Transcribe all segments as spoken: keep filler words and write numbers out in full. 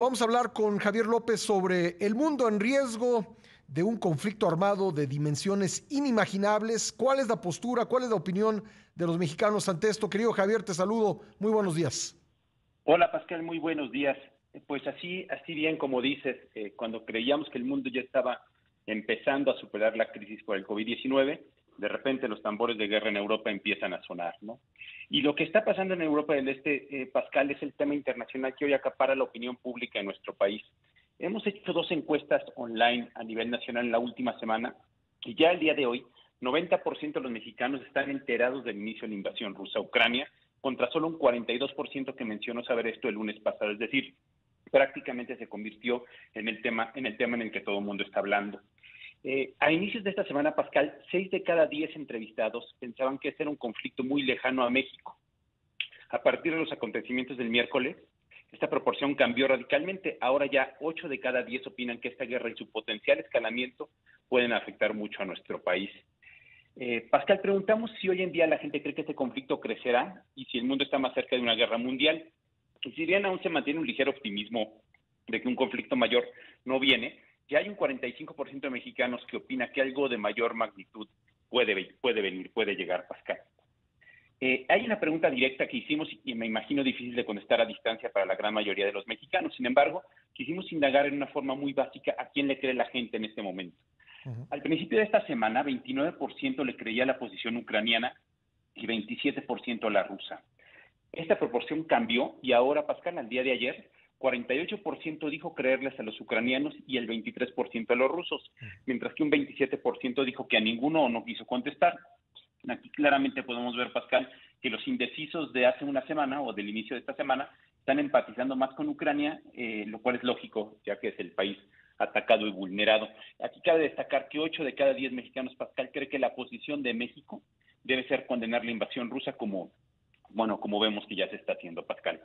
Vamos a hablar con Javier López sobre el mundo en riesgo de un conflicto armado de dimensiones inimaginables. ¿Cuál es la postura, cuál es la opinión de los mexicanos ante esto? Querido Javier, te saludo. Muy buenos días. Hola, Pascal. Muy buenos días. Pues así, así bien como dices, eh, cuando creíamos que el mundo ya estaba empezando a superar la crisis por el COVID diecinueve, de repente los tambores de guerra en Europa empiezan a sonar, ¿no? Y lo que está pasando en Europa del Este, eh, Pascal, es el tema internacional que hoy acapara la opinión pública en nuestro país. Hemos hecho dos encuestas online a nivel nacional en la última semana y ya el día de hoy, noventa por ciento de los mexicanos están enterados del inicio de la invasión rusa a Ucrania, contra solo un cuarenta y dos por ciento que mencionó saber esto el lunes pasado. Es decir, prácticamente se convirtió en el tema en el, tema en el que todo el mundo está hablando. Eh, a inicios de esta semana, Pascal, seis de cada diez entrevistados pensaban que este era un conflicto muy lejano a México. A partir de los acontecimientos del miércoles, esta proporción cambió radicalmente. Ahora ya ocho de cada diez opinan que esta guerra y su potencial escalamiento pueden afectar mucho a nuestro país. Eh, Pascal, preguntamos si hoy en día la gente cree que este conflicto crecerá y si el mundo está más cerca de una guerra mundial. Y si bien aún se mantiene un ligero optimismo de que un conflicto mayor no viene, ya hay un cuarenta y cinco por ciento de mexicanos que opina que algo de mayor magnitud puede, puede venir, puede llegar, Pascal. Eh, hay una pregunta directa que hicimos y me imagino difícil de contestar a distancia para la gran mayoría de los mexicanos. Sin embargo, quisimos indagar en una forma muy básica a quién le cree la gente en este momento. Uh-huh. Al principio de esta semana, veintinueve por ciento le creía la posición ucraniana y veintisiete por ciento a la rusa. Esta proporción cambió y ahora, Pascal, al día de ayer, cuarenta y ocho por ciento dijo creerles a los ucranianos y el veintitrés por ciento a los rusos, mientras que un veintisiete por ciento dijo que a ninguno no quiso contestar. Aquí claramente podemos ver, Pascal, que los indecisos de hace una semana o del inicio de esta semana están empatizando más con Ucrania, eh, lo cual es lógico, ya que es el país atacado y vulnerado. Aquí cabe destacar que ocho de cada diez mexicanos, Pascal, cree que la posición de México debe ser condenar la invasión rusa como... Bueno, como vemos que ya se está haciendo, Pascal.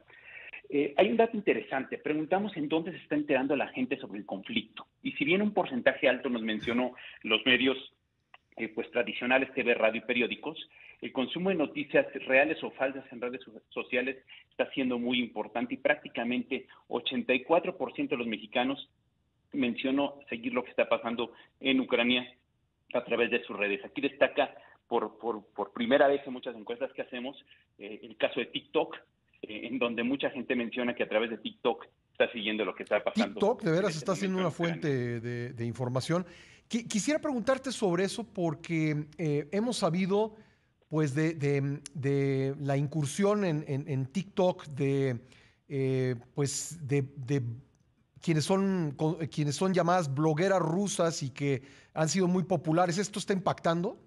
Eh, hay un dato interesante. Preguntamos en dónde se está enterando la gente sobre el conflicto. Y si bien un porcentaje alto nos mencionó los medios eh, pues tradicionales, T V, radio y periódicos, el consumo de noticias reales o falsas en redes sociales está siendo muy importante y prácticamente ochenta y cuatro por ciento de los mexicanos mencionó seguir lo que está pasando en Ucrania a través de sus redes. Aquí destaca Por, por, por primera vez en muchas encuestas que hacemos, eh, el caso de TikTok, eh, en donde mucha gente menciona que a través de TikTok está siguiendo lo que está pasando. TikTok, de veras, está siendo una fuente de, de información. Qu- quisiera preguntarte sobre eso porque eh, hemos sabido pues, de, de, de la incursión en, en, en TikTok de, eh, pues, de, de quienes son, con, quienes son llamadas blogueras rusas y que han sido muy populares. ¿Esto está impactando?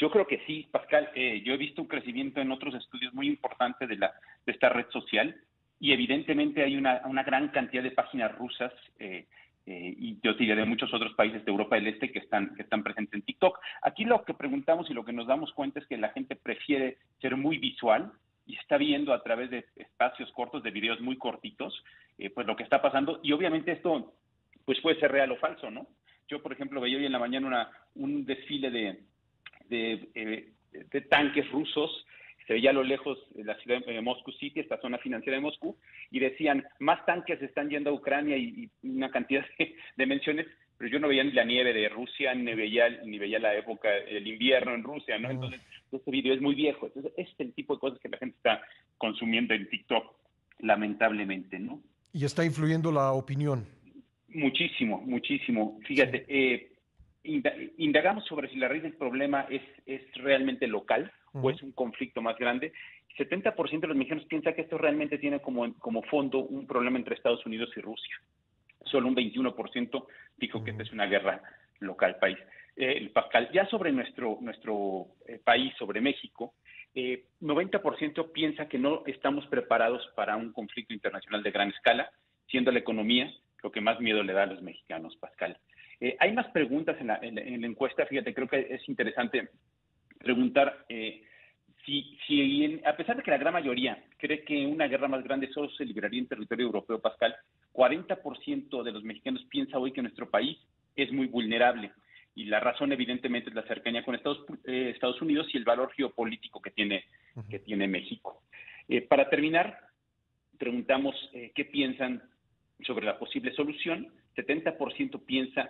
Yo creo que sí, Pascal. Eh, yo he visto un crecimiento en otros estudios muy importante de, la, de esta red social y evidentemente hay una, una gran cantidad de páginas rusas eh, eh, y yo diría de muchos otros países de Europa del Este que están, que están presentes en TikTok. Aquí lo que preguntamos y lo que nos damos cuenta es que la gente prefiere ser muy visual y está viendo a través de espacios cortos, de videos muy cortitos, eh, pues lo que está pasando y obviamente esto pues puede ser real o falso, ¿no? Yo, por ejemplo, veía hoy en la mañana una, un desfile de... De, eh, de tanques rusos, se veía a lo lejos de la ciudad de Moscú City, esta zona financiera de Moscú, y decían, más tanques están yendo a Ucrania y, y una cantidad de, de menciones, pero yo no veía ni la nieve de Rusia, ni veía, ni veía la época, el invierno en Rusia, ¿no? Entonces, este video es muy viejo. Entonces, este es el tipo de cosas que la gente está consumiendo en TikTok, lamentablemente, ¿no? Y está influyendo la opinión. Muchísimo, muchísimo. Fíjate, eh... indagamos sobre si la raíz del problema es, es realmente local uh-huh. o es un conflicto más grande. setenta por ciento de los mexicanos piensa que esto realmente tiene como, como fondo un problema entre Estados Unidos y Rusia. Solo un veintiuno por ciento dijo uh-huh. que esta es una guerra local, país. Eh, Pascal, ya sobre nuestro, nuestro eh, país, sobre México, eh, noventa por ciento piensa que no estamos preparados para un conflicto internacional de gran escala, siendo la economía lo que más miedo le da a los mexicanos, Pascal. Eh, hay más preguntas en la, en, la, en la encuesta, fíjate, creo que es interesante preguntar eh, si, si en, a pesar de que la gran mayoría cree que una guerra más grande solo se libraría en territorio europeo, Pascal, cuarenta por ciento de los mexicanos piensa hoy que nuestro país es muy vulnerable y la razón evidentemente es la cercanía con Estados, eh, Estados Unidos y el valor geopolítico que tiene, uh-huh. que tiene México. Eh, para terminar, preguntamos eh, qué piensan sobre la posible solución. setenta por ciento piensa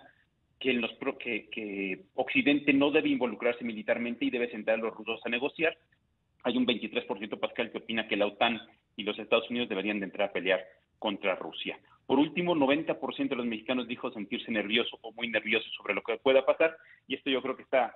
que, en los pro, que, que Occidente no debe involucrarse militarmente y debe sentar a los rusos a negociar. Hay un veintitrés por ciento, Pascal, que opina que la OTAN y los Estados Unidos deberían de entrar a pelear contra Rusia. Por último, noventa por ciento de los mexicanos dijo sentirse nervioso o muy nervioso sobre lo que pueda pasar, y esto yo creo que está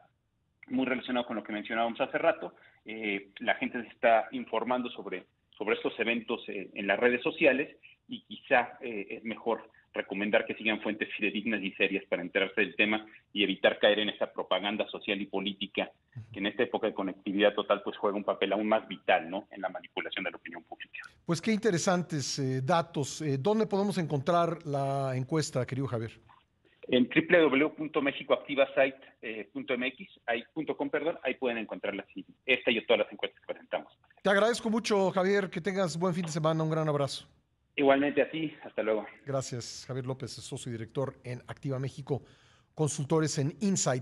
muy relacionado con lo que mencionábamos hace rato. Eh, la gente se está informando sobre, sobre estos eventos eh, en las redes sociales, y quizá eh, es mejor recomendar que sigan fuentes fidedignas y serias para enterarse del tema y evitar caer en esa propaganda social y política que en esta época de conectividad total pues juega un papel aún más vital, ¿no?, en la manipulación de la opinión pública. Pues qué interesantes eh, datos. Eh, ¿Dónde podemos encontrar la encuesta, querido Javier? En doble u doble u doble u punto mexicoactivasite punto com, ahí, perdón, ahí pueden encontrarlas, esta y todas las encuestas que presentamos. Te agradezco mucho, Javier, que tengas buen fin de semana, un gran abrazo. Igualmente a ti, hasta luego. Gracias, Javier López, socio y director en Activa México Consultores en Insights.